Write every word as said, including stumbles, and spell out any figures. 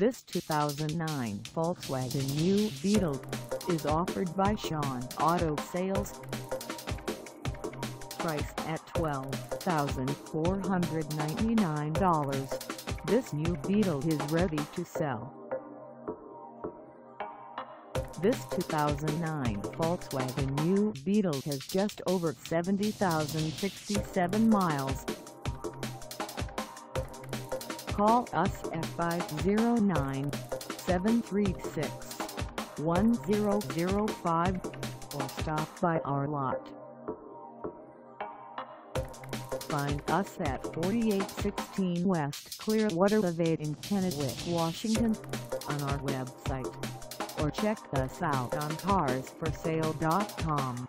This two thousand nine Volkswagen New Beetle is offered by Sean's Auto Sales. Priced at twelve thousand four hundred ninety-nine dollars, this New Beetle is ready to sell. This two thousand nine Volkswagen New Beetle has just over seventy thousand sixty-seven miles. Call us at five oh nine, seven three six, one oh oh five or stop by our lot. Find us at forty-eight sixteen West Clearwater Avenue in Kennewick, Washington, on our website, or check us out on cars for sale dot com.